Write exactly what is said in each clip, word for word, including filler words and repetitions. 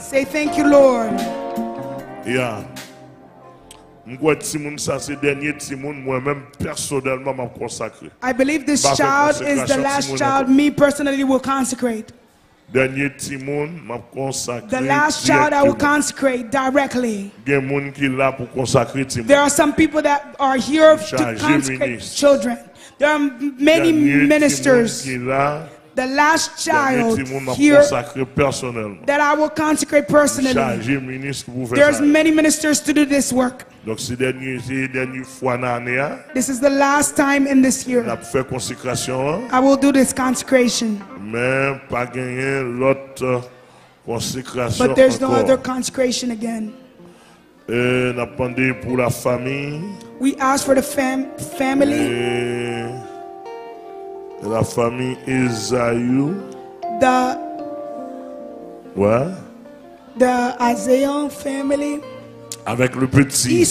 Say thank you, Lord. Yeah. I believe this child is the last child me personally will consecrate. The last child I will consecrate directly. There are some people that are here to consecrate children. There are many ministers. The last child here that I will consecrate personally. There's many ministers to do this work. This is the last time in this year I will do this consecration. But there's no other consecration again. We ask for the fam family. La famille Esaü. The. Ouais. The Azayon family. Avec le petit.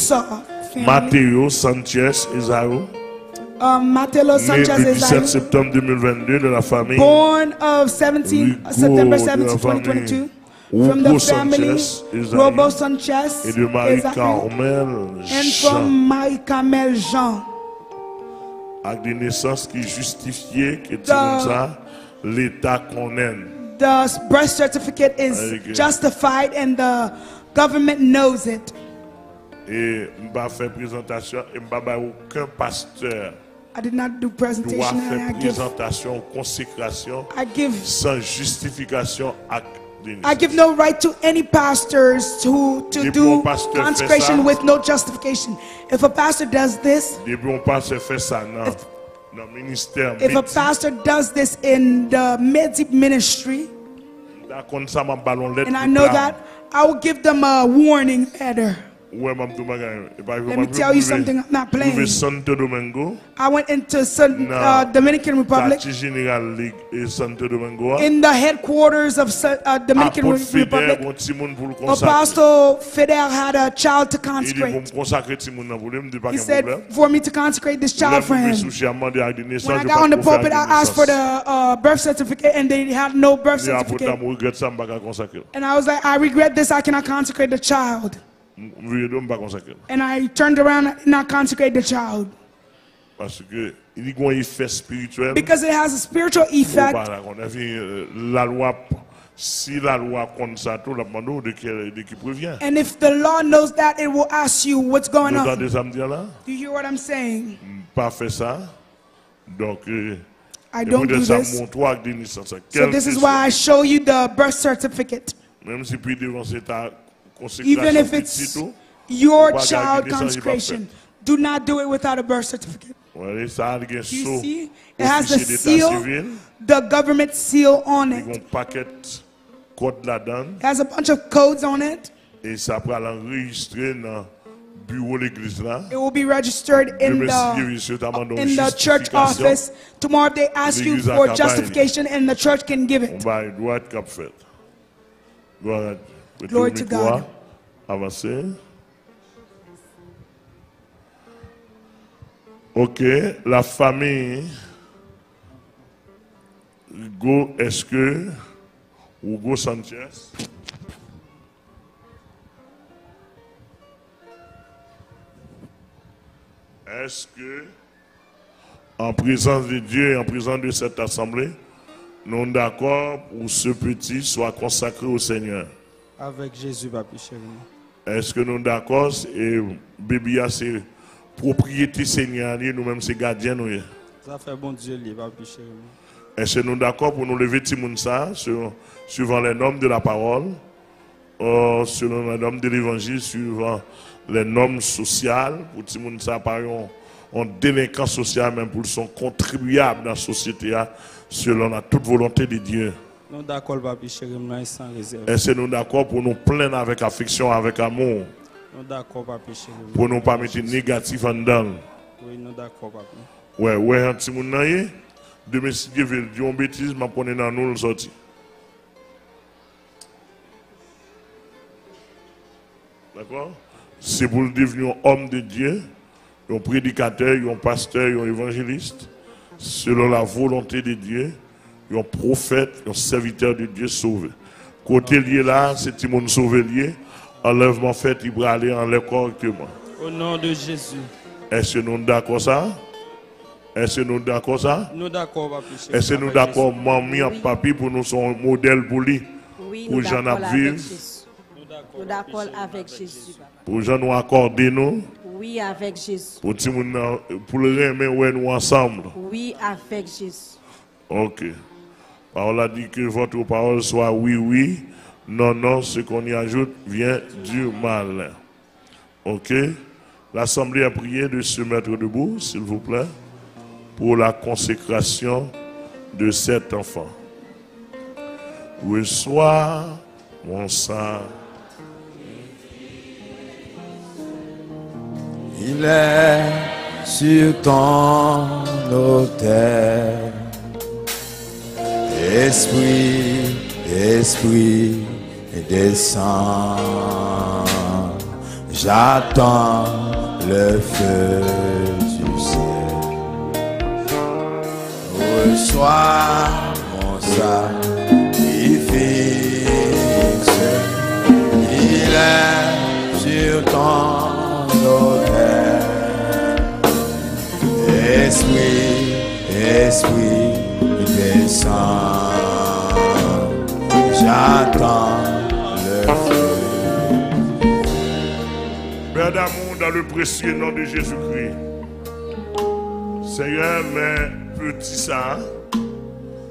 Mateo Sanchez Esaü. Um, Mateo Sanchez Esaü. dix-sept septembre deux mille vingt-deux de la famille. Born of seventeenth September seventeenth twenty twenty-two. From the family Hugo Sanchez et de Marie Carmel Jean. And from Marie Carmel Jean. Avec des naissances qui justifiaient que ça l'état qu'on aime. The birth certificate is okay. Justified and the government knows it. Et m'ba faire présentation et m'ba ba aucun pasteur. I did not do presentation. Doit faire présentation ou consécration sans justification acte. I give no right to any pastors to, to do consecration with no justification. If a pastor does this, if, if a pastor does this in the Medi ministry, and I know that, I will give them a warning letter. Let me tell you something, I'm not playing. I went into San, uh, Dominican Republic, in the headquarters of uh, Dominican Republic. Apostle Feder had a child to consecrate. He said for me to consecrate this child for him. When I got on the pulpit, I asked for the uh, birth certificate and they had no birth certificate. And I was like, I regret this, I cannot consecrate the child. And I turned around and not consecrate the child. Because it has a spiritual effect. And if the law knows that, it will ask you what's going on. Do you hear what I'm saying? I don't do this. So this is why I show you the birth certificate. Even if it's your child consecration, do not do it without a birth certificate. You see, it has the seal, the government seal on it. It has a bunch of codes on it. It will be registered in the, in the church office. Tomorrow if they ask you for justification and the church can give it. Glory to God. Avancer. Ok, la famille. Hugo, est-ce que Hugo Sanchez? Est-ce que, en présence de Dieu et en présence de cette assemblée, nous sommes d'accord pour que ce petit soit consacré au Seigneur? Avec Jésus, papi chéri. Est-ce que nous sommes d'accord? Et Bébia, c'est propriété Seigneur, nous-mêmes, c'est gardien. Nous. Ça fait bon Dieu, papi chéri. Est-ce que nous sommes d'accord pour nous lever Timounsa, suivant les normes de la parole, euh, selon les normes de l'évangile, suivant les normes sociales, pour Timounsa, par exemple, en délinquant social, même pour son contribuable dans la société, selon la toute volonté de Dieu. Nous d'accord, papi chéri, sans réserve. Est-ce que nous d'accord pour nous plaindre avec affection, avec amour? Nous d'accord, papi chéri. Pour nous pas mettre négatif en dedans. Oui, nous d'accord, papi. Ouais, ouais, un petit monde n'aille. Demain, si Dieu veut dire une bêtise, m'a prenez dans nous le sorti. D'accord? C'est pour devenir homme de Dieu, un prédicateur, un pasteur, un évangéliste, selon la volonté de Dieu. Un prophète, un serviteur de Dieu sauvé. Côté lié là, c'est Timon Sauvelier. Enlèvement fait, il va aller en l'air correctement. Au nom de Jésus. Est-ce que nous sommes d'accord ça? Est-ce que nous sommes d'accord ça? Nous d'accord, papa. Est-ce que nous sommes d'accord, mamie, oui. Papi, pour nous son modèle pour lui? Oui, pour nous sommes d'accord avec Jésus. Nous d'accord avec Jésus. Pour Jean nous accorder nous? Oui, avec Jésus. Pour, pour le remettre nous ensemble? Oui, avec Jésus. Ok. On a dit que votre parole soit oui, oui. Non, non, ce qu'on y ajoute vient du mal. Ok? L'Assemblée a prié de se mettre debout, s'il vous plaît, pour la consécration de cet enfant. Reçois mon sang. Il est sur ton autel. Esprit, esprit, descends. J'attends le feu du ciel. Reçois mon sacrifice. Il est sur ton autel. Esprit, esprit, descends. J'attends le feu. Père d'amour, dans le précieux nom de Jésus-Christ. Seigneur, mes petits ça,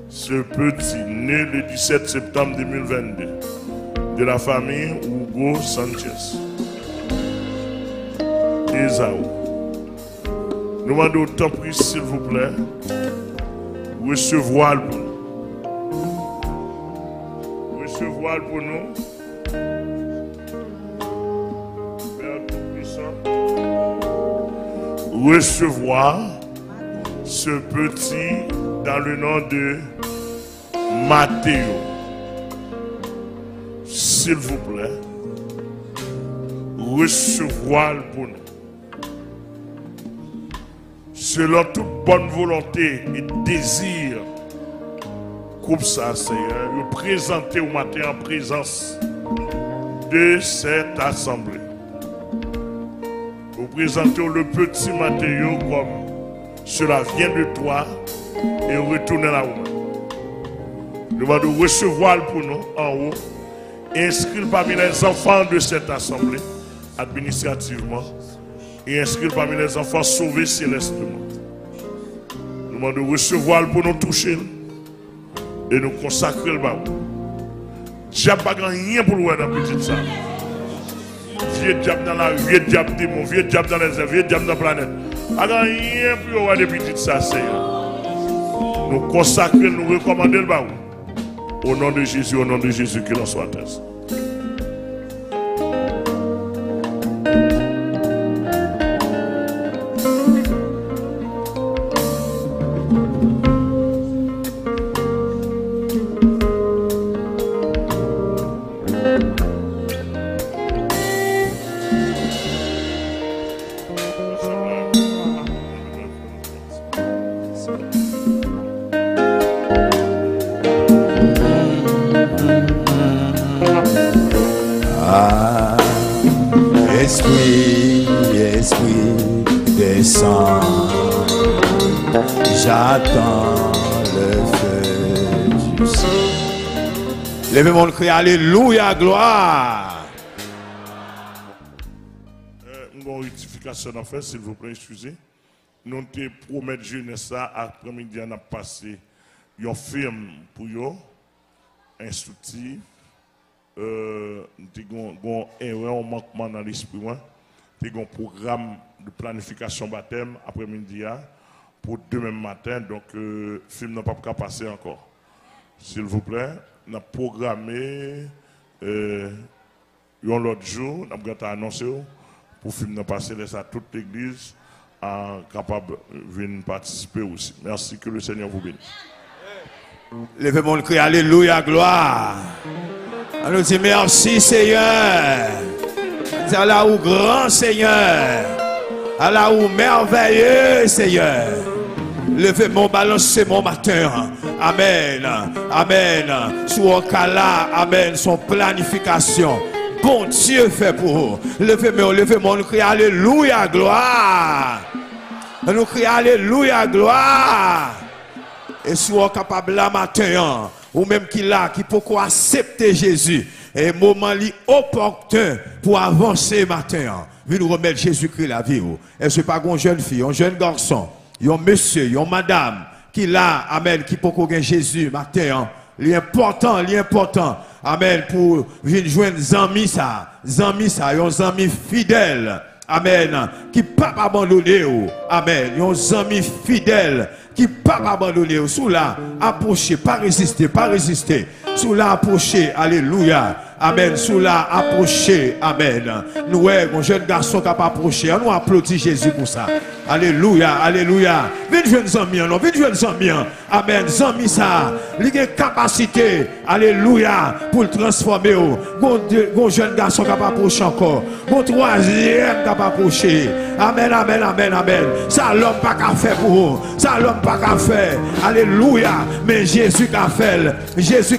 ce petit né le dix-sept septembre deux mille vingt-deux de la famille Hugo Sanchez. Désaou. Nous demandons autant pris, s'il vous plaît, recevoir le bon. Ce voile pour nous, Père Tout-Puissant, recevoir ce petit dans le nom de Mateo. S'il vous plaît, recevoir pour nous. Selon toute bonne volonté et désir, coupe ça, Seigneur, nous présenter au matin en présence de cette assemblée. Nous présentons le petit Mathéo comme cela vient de toi et retourner là où nous allons recevoir pour nous en haut, inscrire parmi les enfants de cette assemblée administrativement et inscrire parmi les enfants sauvés célestement. Nous allons recevoir pour nous toucher. Et nous consacrer le bas. Diable n'a rien pour nous dans la petite salle. Vieux diable dans la rue, vieux diable démon, vieux diable dans les airs, vieux diable dans la planète. Il n'y a rien pour nous dans la petite salle. Nous consacrer, nous recommander le bas. Au nom de Jésus, au nom de Jésus, qu'il en soit ainsi. On crie Alléluia, gloire. Une bonne rectification à faire, s'il vous plaît, excusez. Nous te promettons jeunesse après-midi, on a passé un film pour eux, instructif. Nous avons un erreur, un manquement dans l'esprit. Nous avons un programme de planification baptême après-midi pour demain matin, donc le film n'a pas passé encore. S'il vous plaît. On a programmé euh, l'autre jour, on a annoncé pour filmer passer à toute l'église capable de participer aussi. Merci, que le Seigneur vous bénisse. Levez-moi le cri, Alléluia, gloire. On nous dit merci Seigneur. On dit à la où grand Seigneur. À la où merveilleux Seigneur. Levez-moi, balancez mon matin. Amen. Amen. Sous un cala, amen. Son planification. Bon Dieu fait pour vous. Levez-moi, levez-moi, nous crions Alléluia, gloire. Nous crions Alléluia, gloire. Et soyez capable là matin, ou même qui là, qui peut accepter Jésus. Et moment li opportun pour avancer matin. Vu nous remettre Jésus-Christ la vie. Et ce n'est pas une jeune fille, un jeune garçon, un monsieur, une madame, qui là, amen, qui peut gagner Jésus matin. L'important, l'important. Amen. Pour venir joindre Zami ça. Zami ça. Yon Zami fidèle. Amen. Qui pas abandonné. Amen. Yon Zami fidèle. Qui pas abandonné. Sous là, approchez. Pas résister. Pas résister. Sous là, approchez. Alléluia. Amen. Sous là, approchez. Amen. Nous, mon jeune garçon qui a pas approché. Nous applaudit Jésus pour ça. Alléluia. Alléluia. Vite jeune Zami. Non, vite jeune Zami. Amen. Zami ça. Il a une capacité. Alléluia. Pour le transformer. Mon jeune garçon qui a pas approché encore. Mon troisième qui a pas approché. Amen. Amen. Amen. Amen. Ça, l'homme pas qu'à faire pour vous. Ça, l'homme pas qu'à faire. Alléluia. Mais Jésus qu'a fait. Jésus